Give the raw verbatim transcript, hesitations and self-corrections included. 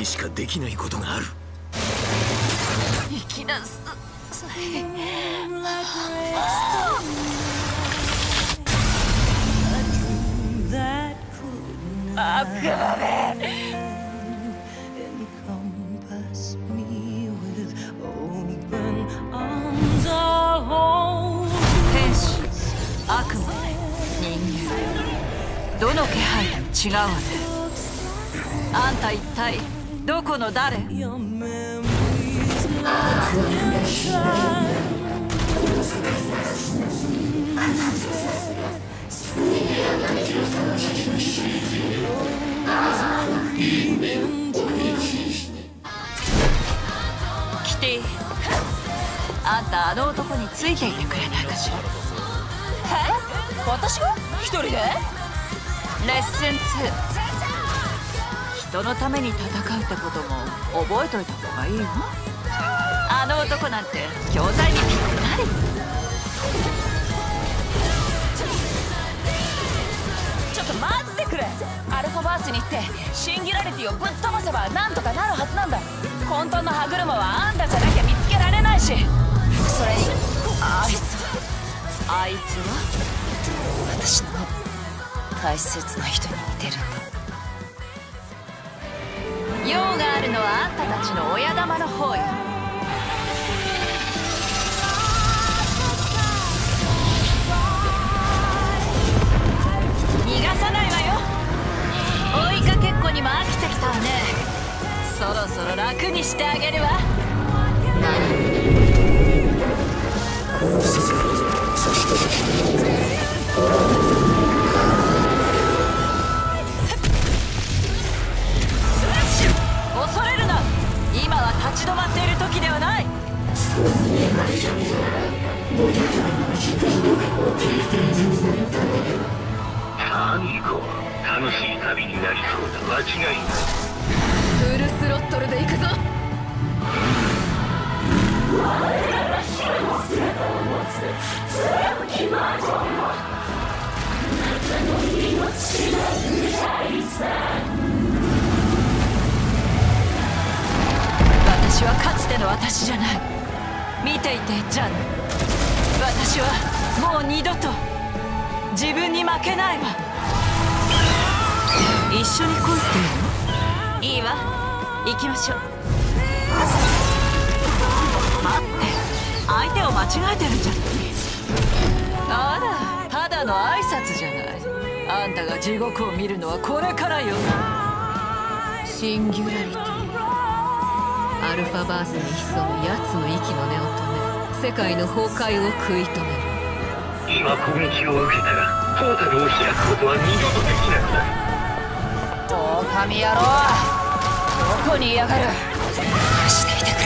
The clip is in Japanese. にしかできないことがある。生きなすそれあかれ悪魔、人間、どの気配でも違うわね。あんた一体どこの誰？キティ、あんたあの男についていてくれないかしら。え？私が一人で？レッスンツー、人のために戦うってことも覚えといた方がいいよ。あの男なんて教材にぴったり。ちょっと待ってくれ。アルファバースに行ってシンギュラリティをぶっ飛ばせばなんとかなるはずなんだ。混沌の歯車はあんたじゃなきゃ見つけられないし、それにあいつはあいつは私の大切な人に似てるんだ。用があるのはあんたたちの親玉の方よ。逃がさないわよ。追いかけっこにも飽きてきたわね。そろそろ楽にしてあげるわ。何？そして恐れるな。今は立ち止まっている時ではない。何こう楽しい旅になりそうだ。間違いない。フルスロットルで行くぞ。私はかつての私じゃない。見ていてジャン。私はもう二度と自分に負けないわ。一緒に来いっていうの？いいわ、行きましょう。待って。相手を間違えてるんじゃない？あら、ただの挨拶じゃない。あんたが地獄を見るのはこれからよ。シンギュラリティ、アルファバースに潜むやつの息の根を止め、世界の崩壊を食い止める。今攻撃を受けたがポータルを開くことは二度とできなくなる。狼野郎、どこにいやがる。していてくれ。